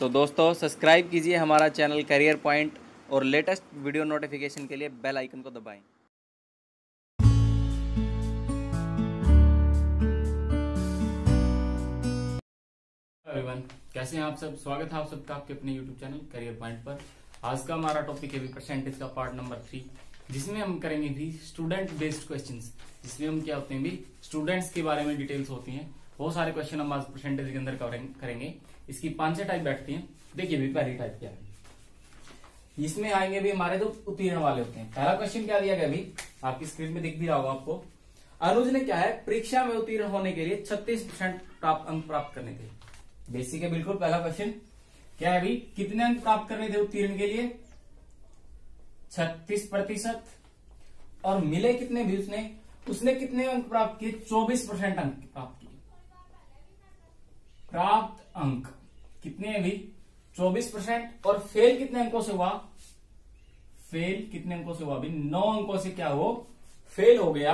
तो दोस्तों सब्सक्राइब कीजिए हमारा चैनल करियर पॉइंट और लेटेस्ट वीडियो नोटिफिकेशन के लिए बेल आइकन को दबाएं। एवरीवन, कैसे हैं आप सब। स्वागत है आप सबका आपके अपने YouTube चैनल करियर पॉइंट पर। आज का हमारा टॉपिक है परसेंटेज का पार्ट नंबर 3, जिसमें हम करेंगे भी स्टूडेंट बेस्ड क्वेश्चंस, जिसमें हम क्या होते हैं भी स्टूडेंट्स के बारे में डिटेल्स होती हैं। बहुत सारे क्वेश्चन हम आज परसेंटेज के अंदर करेंगे। इसकी 5-6 टाइप बैठती है। देखिए भी पहली टाइप क्या है। इसमें आएंगे भी हमारे जो उत्तीर्ण वाले होते हैं। पहला क्वेश्चन क्या दिया गया, अभी आपकी स्क्रीन में दिख भी रहा होगा आपको। अनुज ने क्या है, परीक्षा में उत्तीर्ण होने के लिए 36% अंक प्राप्त करने थे। बेसिक है बिल्कुल। पहला क्वेश्चन क्या है, अभी कितने अंक प्राप्त करने थे उत्तीर्ण के लिए? 36%। और मिले कितने भी उसने कितने अंक प्राप्त किए? 24% अंक प्राप्त किए। प्राप्त अंक कितने हैं भी? 24%। और फेल कितने अंकों से हुआ? फेल कितने अंकों से हुआ अभी? 9 अंकों से क्या हो, फेल हो गया।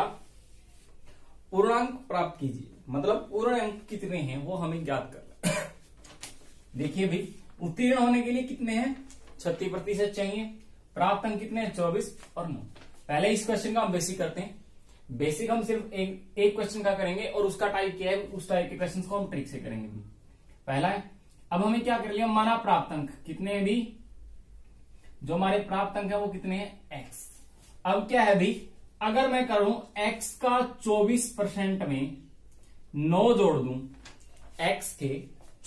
पूर्णांक प्राप्त कीजिए, मतलब पूर्ण अंक कितने हैं वो हमें ज्ञात कर। देखिए भाई, उत्तीर्ण होने के लिए कितने हैं? 36% चाहिए। प्राप्त अंक कितने हैं? 24 और 9। पहले इस क्वेश्चन का हम बेसिक करते हैं। बेसिक हम सिर्फ एक क्वेश्चन का करेंगे और उसका टाइप क्या है, उस टाइप के क्वेश्चन को हम ट्रिक से करेंगे। पहला है, अब हमें क्या कर लिया, माना प्राप्त अंक कितने हैं भी, जो हमारे प्राप्त अंक है वो कितने हैं? x। अब क्या है भी, अगर मैं करूं x का 24% में 9 जोड़ दूं, x के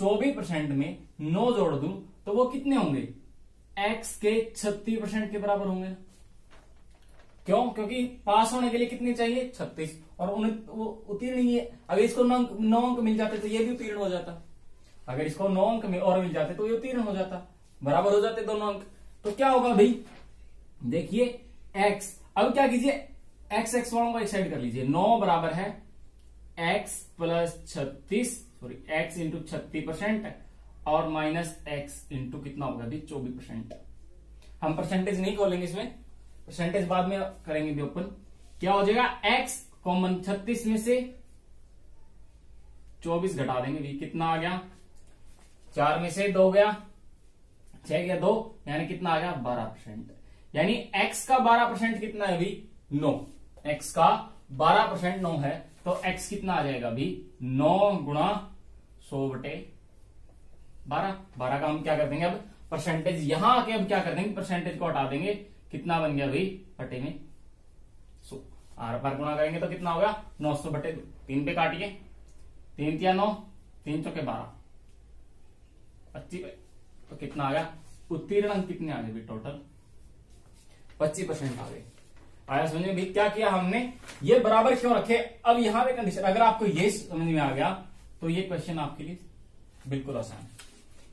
24% में 9 जोड़ दूं तो वो कितने होंगे? x के 36% के बराबर होंगे। क्यों? क्योंकि पास होने के लिए कितने चाहिए? 36। और वो उत्तीर्ण ही है। अगर इसको 9 अंक मिल जाते तो ये भी उत्तीर्ण हो जाता। अगर इसको 9 अंक में और मिल जाते तो ये उत्तीर्ण हो जाता, बराबर हो जाते दोनों अंक। तो क्या होगा भाई, देखिए x, अब क्या कीजिए, x वालों को एक साइड कर लीजिए। 9 बराबर है x plus 36, sorry x into 36% और माइनस x इंटू कितना होगा भी, 24%। हम परसेंटेज नहीं खोलेंगे इसमें, परसेंटेज बाद में करेंगे भी ओपन। क्या हो जाएगा, x कॉमन 36 में से 24 घटा देंगे भी, कितना आ गया? 4 में से 2 गया, 6 गया 2, यानी कितना आ गया? 12%। यानी x का 12% कितना है भी? 9। x का 12% 9 है तो x कितना आ जाएगा अभी? 9 गुणा 100 बटे 12। 12 का हम क्या कर देंगे अब परसेंटेज, यहां आके अब क्या कर देंगे, परसेंटेज को हटा देंगे। कितना बन गया अभी बटे में 100, आर पार गुणा करेंगे तो कितना होगा? 900 बटे 2। 3 पे काटिए, 3 तिया 9, 3 चौके 12, 25। तो कितना आ गया उत्तीर्ण अंक, कितने आ गए टोटल? 25% आ गए। आया समझ में? क्या किया हमने, ये बराबर क्यों रखे? अब यहां पे कंडीशन, अगर आपको ये समझ में आ गया तो ये क्वेश्चन आपके लिए बिल्कुल आसान है।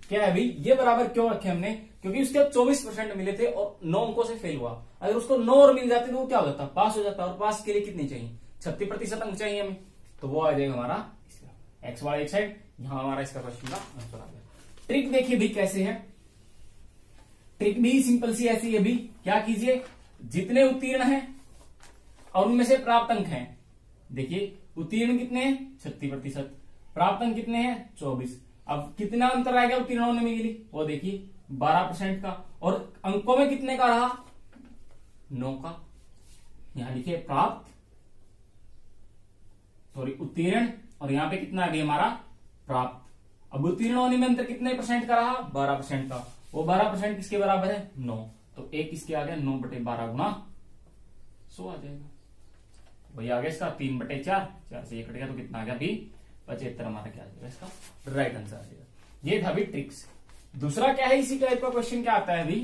क्या है अभी, ये बराबर क्यों रखे हमने? क्योंकि उसके अब 24% मिले थे और 9 अंकों से फेल हुआ। अगर उसको 9 और मिल जाते तो वो क्या हो जाता? पास हो जाता। और पास के लिए कितनी चाहिए? 36% अंक चाहिए हमें, तो वो आ जाएगा हमारा इसका एक्स वाई एक साइड, यहां हमारा इसका क्वेश्चन का आंसर आ गया। ट्रिक देखिए भी कैसे है। ट्रिक भी सिंपल सी ऐसी है भी, क्या कीजिए, जितने उत्तीर्ण हैं और उनमें से प्राप्त अंक हैं। देखिए उत्तीर्ण कितने हैं? 36%। प्राप्त अंक कितने हैं? 24। अब कितना अंतर आएगा उत्तीर्ण होने में के लिए, वो देखिए 12% का। और अंकों में कितने का रहा? 9 का। यहां लिखिए प्राप्त, सॉरी उत्तीर्ण, और यहां पे कितना आ गया हमारा? प्राप्त। अब उत्तीर्ण होने में अंतर कितने परसेंट का रहा? 12% का। वो 12% किसके बराबर है? 9। तो एक इसके आ गया 9 बटे 12 गुणा 100 आ जाएगा। वही आ गया इसका 3 बटे 4, 4 से 1 कट गया तो कितना आ गया भी? 75 हमारा क्या आ जाएगा, इसका राइट आंसर आ जाएगा। ये था भी ट्रिक्स। दूसरा क्या है, इसी टाइप का क्वेश्चन क्या आता है भी,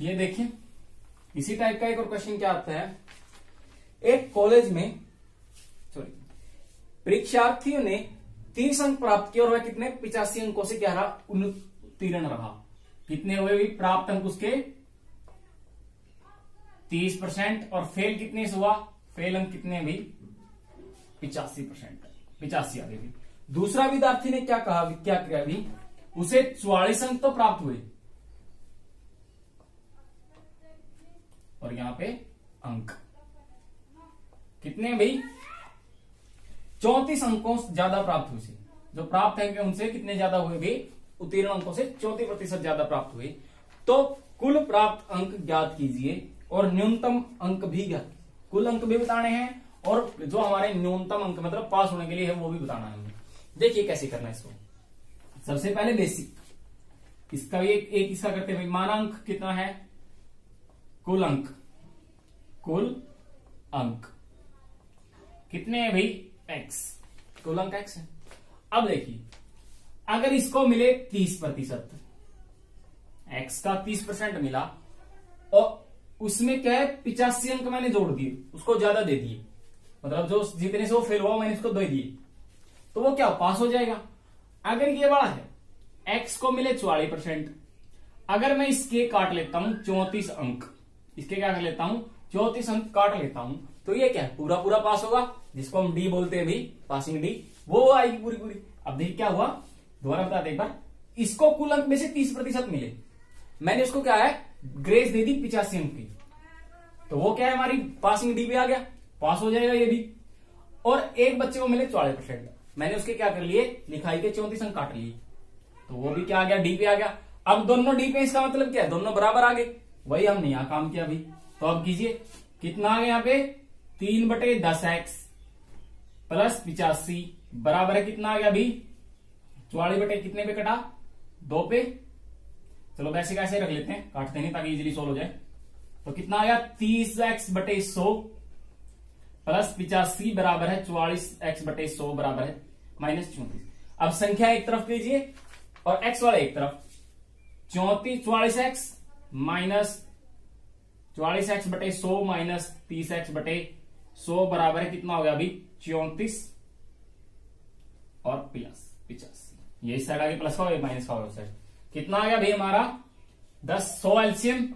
ये देखिए इसी टाइप का एक और क्वेश्चन क्या आता है। एक कॉलेज में परीक्षार्थियों ने 30 अंक प्राप्त किए और वह कितने 85 अंकों से क्या रहा? उत्तीर्ण रहा। कितने हुए भी प्राप्त अंक उसके? 30%। और फेल कितने से हुआ? फेल अंक कितने भी? 85% 85 आ गए। दूसरा विद्यार्थी ने क्या कहा, क्या किया भी, उसे 44 अंक तो प्राप्त हुए और यहां पे अंक कितने भी? 34 अंकों ज्यादा प्राप्त हुए। जो प्राप्त अंक उनसे कितने ज्यादा हुए भी उत्तीर्ण अंकों से 34% ज्यादा प्राप्त हुए। तो कुल प्राप्त अंक ज्ञात कीजिए और न्यूनतम अंक भी ज्ञात, कुल अंक भी बताने हैं और जो हमारे न्यूनतम अंक मतलब पास होने के लिए है वो भी बताना है। देखिए कैसे करना है इसको। सबसे पहले बेसिक इसका एक इसका करते हैं, मानांक कितना है, कुल अंक, कुल अंक कितने हैं भाई, x, कुल अंक x है। अब देखिए अगर इसको मिले 30%, x का 30% मिला और उसमें क्या है 85 अंक मैंने जोड़ दिए, उसको ज्यादा दे दिए, मतलब जो जितने से वो फेल हुआ मैंने उसको दे दिए, तो वो क्या पास हो जाएगा। अगर ये बड़ा है, x को मिले 44%, अगर मैं इसके काट लेता हूं 34 अंक, इसके क्या कर लेता हूं 34 अंक काट लेता हूं, तो ये क्या है पूरा पूरा पास होगा, जिसको हम डी बोलते हैं भी, पासिंग डी, वो आएगी पूरी पूरी। अब देखिए क्या हुआ, दोबारा बता दें एक बार, इसको कुल अंक में से 30% मिले, मैंने उसको क्या है ग्रेस दे दी 85 अंक की, तो वो क्या है हमारी पासिंग डी भी आ गया, पास हो जाएगा ये भी। और एक बच्चे को मिले 44%, मैंने उसके क्या कर लिए लिखाई के 34 अंक काट लिए, तो वो भी क्या आ गया डी पे आ गया। अब दोनों डी पे, इसका मतलब क्या है दोनों बराबर आ गए, वही हमने यहां काम किया अभी। तो अब कीजिए कितना आ गया यहाँ पे 3/10x प्लस 85 बराबर है कितना आ गया अभी 44 बटे कितने पे कटा 2 पे, चलो वैसे कैसे रख लेते हैं, काटते नहीं ताकि इजीली सोल्व हो जाए। तो कितना आ गया 30x बटे 100 प्लस 85 बराबर है 44x बटे 100 बराबर है -34। अब संख्या एक तरफ लीजिए और x वाला एक तरफ, 44x माइनस 44x बटे 100 माइनस 30x बटे 100 बराबर है कितना हो गया अभी 34 और प्लस 85, ये इस साइड आगे प्लस का होगा माइनस का होगा साइड, कितना आ गया भाई हमारा 100 एलसीएम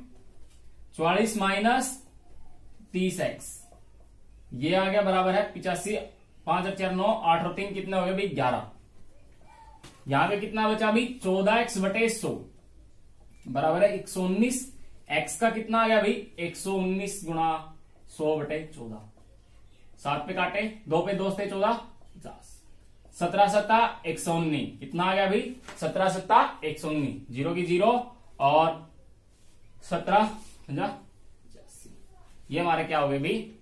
44 माइनस 30x, ये आ गया बराबर है 85, 5 और 4 9, 8 और 3 कितने हो गए भाई 11, यहां पे कितना बचा अभी 14x बटे 100 बराबर है 119, x का कितना आ गया भाई 119 गुणा 100 बटे 14, 7 पे काटे 2 पे 2 से 14 50, 17 सत्ता 119 कितना आ गया भाई 17 सत्ता 119, 0 की 0 और 17 50 85, ये हमारे क्या हो गए भाई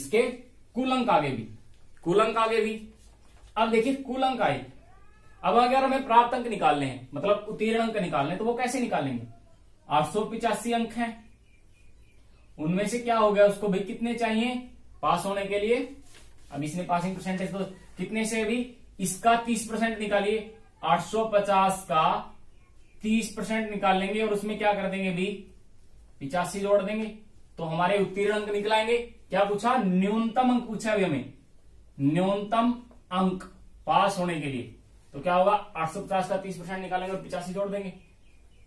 इसके कुलंक आगे भी, कुलंक आगे भी। अब देखिए कुलंक आए, अब अगर हमें प्राप्त अंक निकालने हैं मतलब उत्तीर्ण अंक निकालने हैं, तो वो कैसे निकालेंगे, 885 अंक हैं, उनमें से क्या हो गया उसको भाई कितने चाहिए पास होने के लिए, अब इसने पासिंग परसेंटेज तो कितने से भी, इसका 30% निकालिए, 850 का 30% निकाल लेंगे और उसमें क्या कर देंगे भी 85 जोड़ देंगे, तो हमारे उत्तीर्ण अंक निकलाएंगे। क्या पूछा न्यूनतम अंक पूछा अभी हमें, न्यूनतम अंक पास होने के लिए, तो क्या होगा 850 का 30% निकालेंगे और 85 जोड़ देंगे,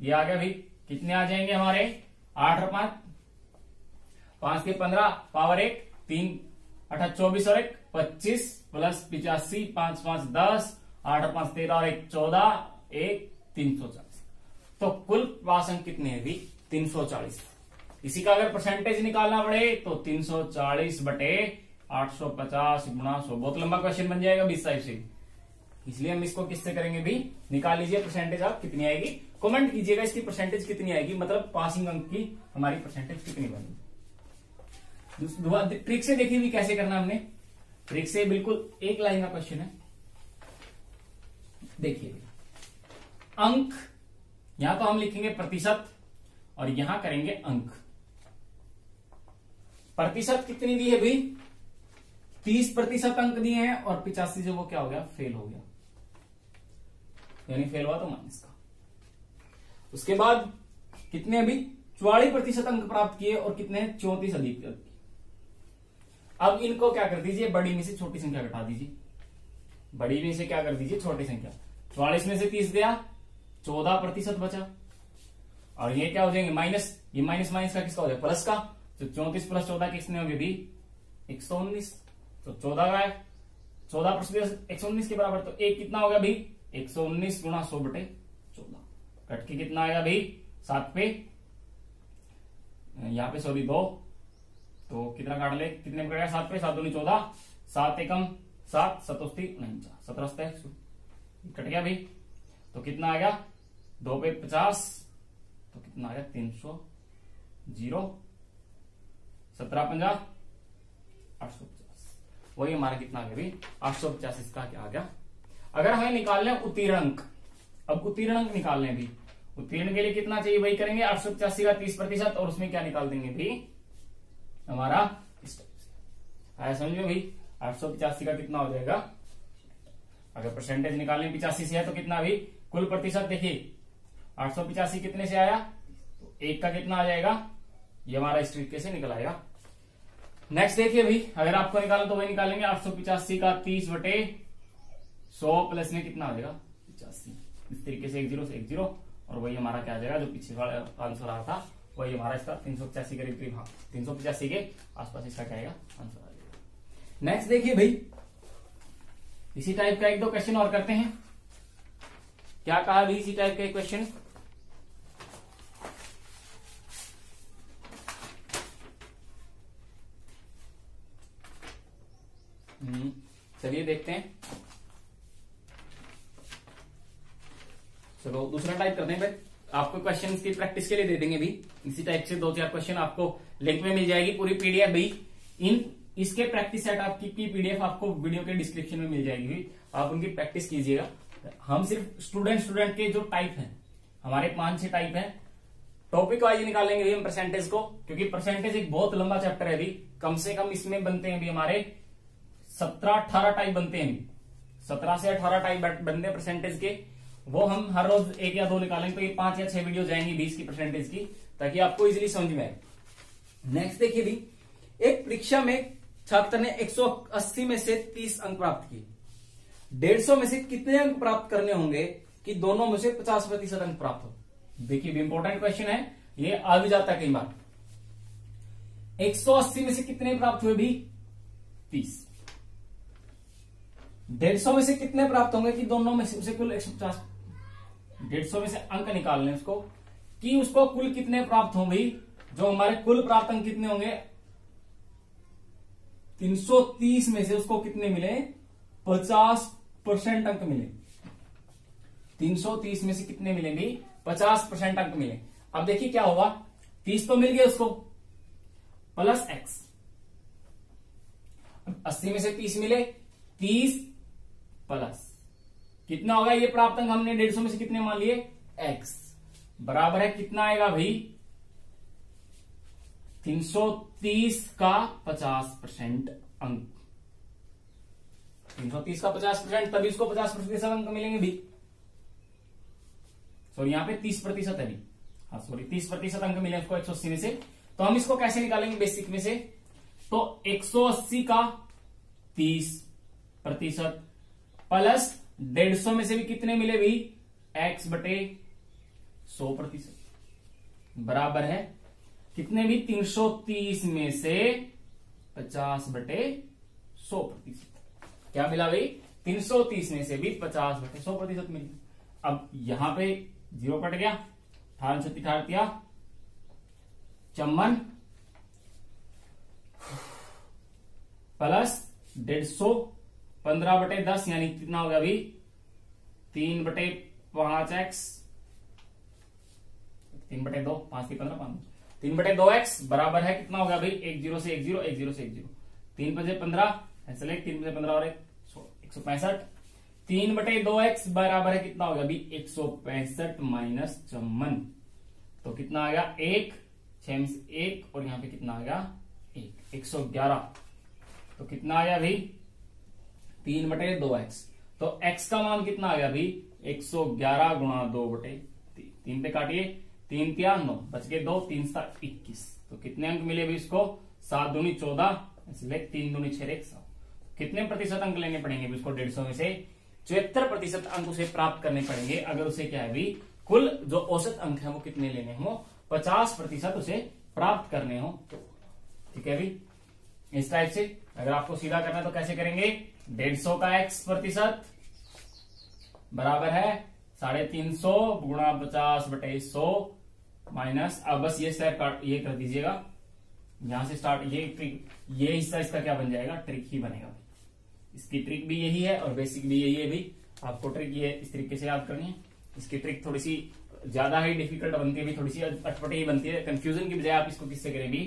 ये आ गया भाई कितने आ जाएंगे हमारे 8 और 5, 5 के 15 पावर 1, 3 अठा 24 और 1 25 प्लस 85 5 5 10, 8 और 5 13 और 1 14 1 340, तो कुल पास अंक कितने हैं भी 340। इसी का अगर परसेंटेज निकालना पड़े तो 340 बटे 850 गुणा 100, बहुत लंबा क्वेश्चन बन जाएगा बीस साइड से, इसलिए हम इसको किससे करेंगे भी, निकाल लीजिए परसेंटेज आप कितनी आएगी, कमेंट कीजिएगा इसकी परसेंटेज कितनी आएगी, मतलब पासिंग अंक की हमारी परसेंटेज कितनी बनेगी। ट्रिक से देखिए भी कैसे करना हमने, ट्रिक से बिल्कुल एक लाइन का क्वेश्चन है। देखिए अंक यहां तो हम लिखेंगे प्रतिशत और यहां करेंगे अंक, प्रतिशत कितनी दी है भाई 30% अंक दिए हैं और 85 जो वो क्या हो गया फेल हो गया, यानी फेल हुआ तो माइनस का। उसके बाद कितने अभी 44% अंक प्राप्त किए और कितने 34 अधिक। अब इनको क्या कर दीजिए बड़ी में से छोटी संख्या घटा दीजिए, बड़ी में से क्या कर दीजिए छोटी संख्या, 44 में से 30 गया 14% बचा, और ये क्या हो जाएंगे माइनस, ये माइनस माइनस का किसका हो जाएगा प्लस का, तो 34 प्लस 14 किसने हो गए भी 119, तो 14 का 14% 119 के बराबर, तो एक कितना हो गया भी 119 गुणा 100 बटे 14, कट के कितना आएगा भाई 7 पे यहां पे 2, तो कितना काट ले कितने पे कटेगा 7 पे, 7 दूनी 14 7 एकम सात सतोस्ती नहीं सत्रहस्ते कट गया भाई। तो कितना आ गया 2 पे 50, तो कितना आ गया 300 17 50 850। वही हमारा कितना आ गया भाई 850। इसका क्या आ गया? अगर हमें निकालना है उत्तीर्ण अंक, अब उत्तीर्ण अंक निकालने हैं भी। उत्तीर्ण के लिए कितना चाहिए वही करेंगे 885 का 30% और उसमें क्या निकाल देंगे भी हमारा इस आया समझ में भाई। 885 का कितना हो जाएगा, अगर परसेंटेज निकालें 85 से है तो कितना भी कुल प्रतिशत देखिए 885 कितने से आया तो 1 का कितना आ जाएगा, ये हमारा इस तरीके से निकल आएगा। नेक्स्ट देखिए भाई, अगर आपको निकालना तो वही निकालेंगे 885 का 30 बटे 100 प्लस में कितना आ जाएगा 85। इस तरीके से 10 से 10 और वही हमारा क्या आ जाएगा जो पीछे वाला आंसर आया था वही हमारा इसका 385 के करीब, हाँ 385 के आसपास इसका क्या आएगा आंसर आ जाएगा। नेक्स्ट देखिए भाई, इसी टाइप का एक दो क्वेश्चन और करते हैं। क्या कहा भी इसी टाइप का एक क्वेश्चन, चलिए देखते हैं। चलो दूसरा टाइप करते हैं भाई, आपको क्वेश्चन की प्रैक्टिस के लिए दे देंगे भी। इसी टाइप से 2-4 क्वेश्चन आपको लिंक में मिल जाएगी पूरी पीडीएफ भी। इन इसके प्रैक्टिस सेट आपकी की पीडीएफ आपको वीडियो के डिस्क्रिप्शन में मिल जाएगी भी, आप उनकी प्रैक्टिस कीजिएगा। हम सिर्फ स्टूडेंट के जो टाइप हैं हमारे 5-6 टाइप हैं, टॉपिक वाइज निकालेंगे भी हम परसेंटेज को, क्योंकि परसेंटेज एक बहुत लंबा चैप्टर है भी। कम से कम इसमें बनते हैं भी हमारे 17-18 टाइप बनते हैं, 17 से 18 टाइप बनते हैं परसेंटेज के। वो हम हर रोज 1 या 2 निकालेंगे तो ये 5 या 6 वीडियो जाएंगी 20 की परसेंटेज की, ताकि आपको इजीली समझ में आए। नेक्स्ट देखिए भी, एक परीक्षा में छात्र ने 180 में से 30 अंक प्राप्त किए, 150 में से कितने अंक प्राप्त करने होंगे कि दोनों में से 50% अंक प्राप्त हो। देखिए भी इंपॉर्टेंट क्वेश्चन है, ये आ भी जाता है कई बार। 180 में से कितने प्राप्त हुए भी 30, 150 में से कितने प्राप्त होंगे कि दोनों में से कुल 150, 150 में से अंक निकालने उसको कि उसको कुल कितने प्राप्त हों भाई, जो हमारे कुल प्राप्त अंक कितने होंगे 330 में से उसको कितने मिले 50% अंक मिले। 330 में से कितने मिलेंगे 50% अंक मिले। अब देखिए क्या होगा, 30 तो मिल गया उसको प्लस x, 80 में से 30 मिले 30 प्लस कितना होगा ये प्राप्त अंक हमने 150 में से कितने मान लिए x, बराबर है कितना आएगा भाई 330 का 50% अंक, 330 का 50% तभी उसको 50% अंक मिलेंगे भी। सॉरी यहाँ पे 30% है भी, हाँ सॉरी 30% अंक मिले उसको 180 में से। तो हम इसको कैसे निकालेंगे बेसिक में से, तो 180 का 30% प्लस 150 में से भी कितने मिले भी x बटे 100% बराबर है कितने भी 330 में से 50 बटे 100%। क्या मिला भाई 330 में से भी 50 बटे 100% मिला। अब यहां पे 0 कट गया, 58 54 54 54 प्लस 150 15 बटे 10 यानी कितना होगा अभी 3 बटे 5x, 3 बटे 2 5 की 15 5 3 बटे 2x बराबर है कितना होगा अभी 10 से 10 10 से 10 3 बजे 15 ऐसे ले 3 बजे 15 और 165 3 बटे 2x बराबर है कितना होगा अभी 165 माइनस 54 तो कितना आ गया 1 6 1 और यहाँ पे कितना आ गया 1 111 तो कितना आ गया अभी 3 बटे 2x। तो x का मान कितना आ गया भाई 111 गुणा 2 बटे 3 3 पे काटिए 3 तिया 9 बच गए 2 3 सा 21 तो कितने अंक मिले भी इसको 7 दूनी 14 इसलिए 3 दूनी 6 1 7 कितने प्रतिशत अंक लेने पड़ेंगे भी उसको 150 में से 74% अंक उसे प्राप्त करने पड़ेंगे। अगर उसे क्या है भी कुल जो औसत अंक है वो कितने लेने हो 50% उसे प्राप्त करने हो तो ठीक है भी। इस टाइप से अगर आपको सीधा करना तो कैसे करेंगे 150 का x% बराबर है 350 गुणा 50 बटे 100 माइनस, अब बस ये स्टेप ये कर दीजिएगा यहां से स्टार्ट, ये हिस्सा इसका क्या बन जाएगा ट्रिक ही बनेगा। इसकी ट्रिक भी यही है और बेसिक भी यही है भी। आपको ट्रिक ये इस तरीके से याद करनी है। इसकी ट्रिक थोड़ी सी ज्यादा ही डिफिकल्ट बनती है भी, थोड़ी सी अटपटी ही बनती है। कंफ्यूजन की बजाय आप इसको किससे करें भी,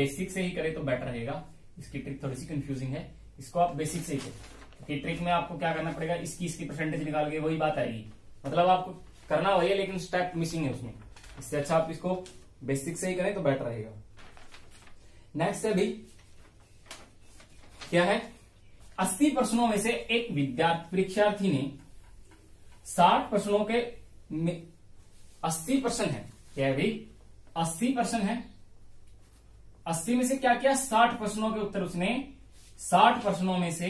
बेसिक से ही करें तो बेटर रहेगा। इसकी ट्रिक थोड़ी सी कंफ्यूजिंग है, इसको आप बेसिक से ही करें। तो ट्रिक में आपको क्या करना पड़ेगा, इसकी परसेंटेज निकाल के वही बात आएगी, मतलब आपको करना वही है लेकिन स्टेप मिसिंग है उसमें। इससे अच्छा आप इसको बेसिक से ही करें तो बेटर रहेगा। नेक्स्ट है भी क्या है, 80 प्रश्नों में से एक विद्यार्थी परीक्षार्थी ने 60 प्रश्नों के 80% है। क्या भी 80% है, 80 में से क्या किया 60 प्रश्नों के उत्तर उसने 60 प्रश्नों में से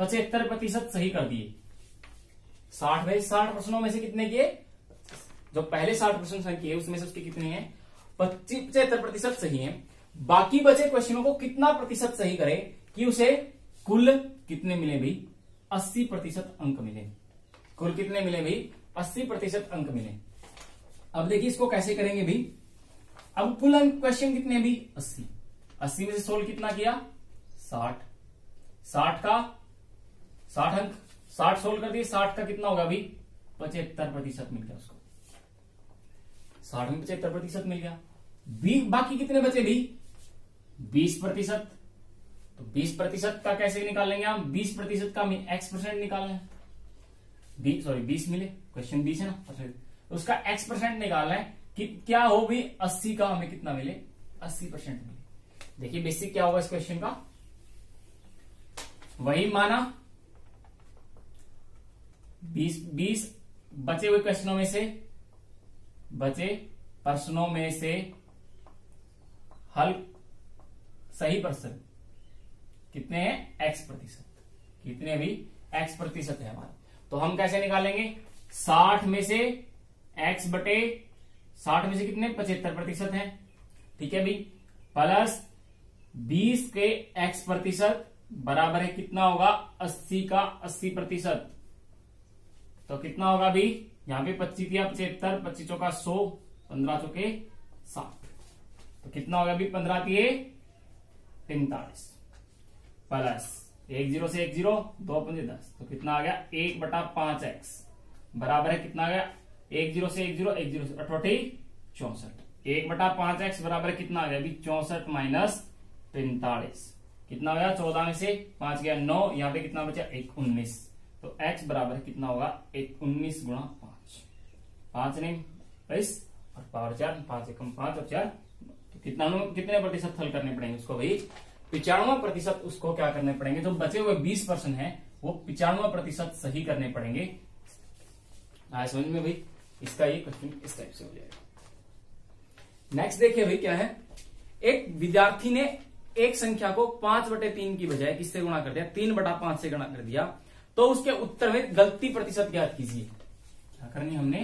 75% सही कर दिए। 60 प्रश्नों में से कितने किए, जो पहले 60 प्रश्न सही किए उसमें से उसके कितने हैं 75% सही है। बाकी बचे क्वेश्चनों को कितना प्रतिशत सही करे कि उसे कुल कितने मिले भी 80% अंक मिले। कुल कितने मिले भी 80% अंक मिले। अब देखिए इसको कैसे करेंगे भी। अब कुल अंक क्वेश्चन कितने भी 80, 80 में से सोल्व कितना किया 60, 60 का 60 अंक 60 सोल्व कर दिए, 60 का कितना होगा भी 75% मिल गया उसको। 60 में 75% मिल गया। बाकी कितने बचे भी 20%। तो 20% का कैसे निकालेंगे हम, 20% का हमें x% निकालना है। 20 मिले, क्वेश्चन 20 है ना, उसका x% निकालना है कि क्या हो भी 80 का हमें कितना मिले 80% मिले। देखिए बेसिक क्या होगा इस क्वेश्चन का, वही माना 20 बचे हुए क्वेश्चनों में से बचे प्रश्नों में से हल सही प्रश्न कितने हैं x%, कितने भी x% है हमारा। तो हम कैसे निकालेंगे, 60 में से x बटे 60 में से कितने 75% है, ठीक है भी, प्लस 20 के x% बराबर है कितना होगा 80 का 80%। तो कितना होगा भी यहां पे 25 या 75, 25 का 100, 15 चौके 60, तो कितना होगा भी 15 के 45 प्लस 10 से 10 2 5 10, तो कितना आ गया 1/5x बराबर है कितना आ गया 10 से 10 से 64, 1/5x बराबर है कितना आ गया अभी 64 माइनस 45, कितना हो गया 14 में से 5 गया 9, यहाँ पे कितना बचा 19। तो x बराबर कितना होगा 19 गुणा 5, 5 नहीं 22 और पावर 4, 5 एकम 5 और 4, तो कितना कितने प्रतिशत हल करने पड़ेंगे उसको भाई 95%। उसको क्या करने पड़ेंगे, जो बचे हुए 20% है वो 95% सही करने पड़ेंगे। आया समझ में भाई, इसका ये क्वेश्चन इस टाइप से हो जाएगा। नेक्स्ट देखिए भाई क्या है, एक विद्यार्थी ने एक संख्या को 5/3 की बजाय किससे गुणा कर दिया 3/5 से गुणा कर दिया, तो उसके उत्तर में गलती प्रतिशत ज्ञात कीजिए। क्या करनी हमने,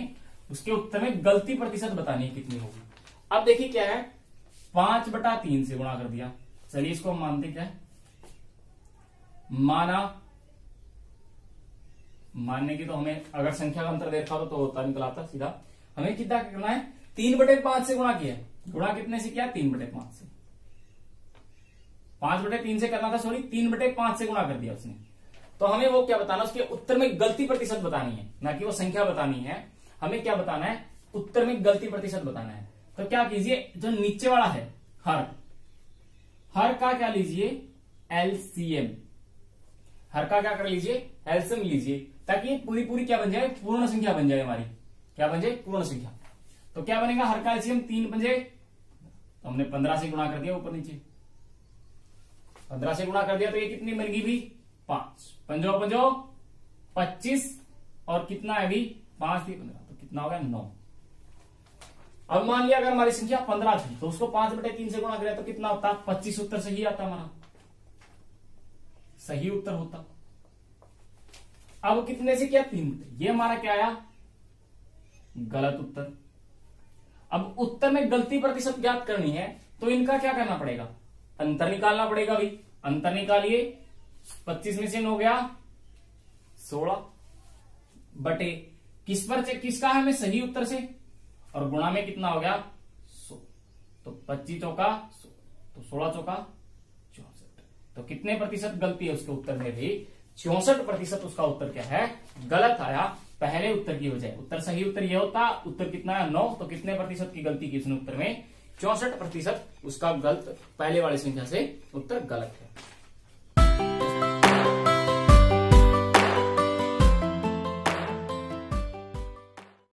उसके उत्तर में गलती प्रतिशत बतानी कितनी होगी। अब देखिए क्या है, 5/3 से गुणा कर दिया, चलिए इसको मानते क्या है, मानने की तो हमें अगर संख्या का अंतर देखा तो होता निकला था सीधा। हमें कितना करना है 3/5 से गुणा किया, गुणा कितने से किया 3/5 से, 5/3 से करना था सॉरी 3/5 से गुणा कर दिया उसने। तो हमें वो क्या बताना, उसके उत्तर में गलती प्रतिशत बतानी है, ना कि वो संख्या बतानी है। हमें क्या बताना है, उत्तर में गलती प्रतिशत बताना है। तो क्या कीजिए, जो नीचे वाला है हर का क्या लीजिए LCM, हर का क्या कर लीजिए LCM लीजिए, ताकि ये पूरी क्या बन जाए पूर्ण संख्या बन जाए हमारी। क्या बन जाए पूर्ण संख्या। तो क्या बनेगा हर का LCM 3 तो हमने 15 से गुणा कर दिया, ऊपर नीचे 15 से गुणा कर दिया, तो ये कितनी बन गई भी 5 25 और कितना है भी 5 3 15, तो कितना होगा 9। अब मान लिया अगर हमारी संख्या 15 थी तो उसको 5/3 से गुणा करें तो कितना होता 25 उत्तर सही आता हमारा, सही उत्तर होता। अब कितने से किया 3, ये हमारा क्या आया गलत उत्तर। अब उत्तर में गलती प्रतिशत ज्ञात करनी है तो इनका क्या करना पड़ेगा, अंतर निकालना पड़ेगा भाई। अंतर निकालिए, 25 में से 9 गया 16 बटे किस पर चेक किसका है हमें सही उत्तर से, और गुणा में कितना हो गया 100, तो 25 चौका 100, तो 16 चौका 64, तो कितने प्रतिशत गलती है उसके उत्तर में भी 64% उसका उत्तर क्या है गलत आया पहले उत्तर की हो जाए। उत्तर सही उत्तर यह होता उत्तर कितना है 9, तो कितने प्रतिशत की गलती की उसने उत्तर में 64% उसका गलत पहले वाले संख्या से उत्तर गलत है।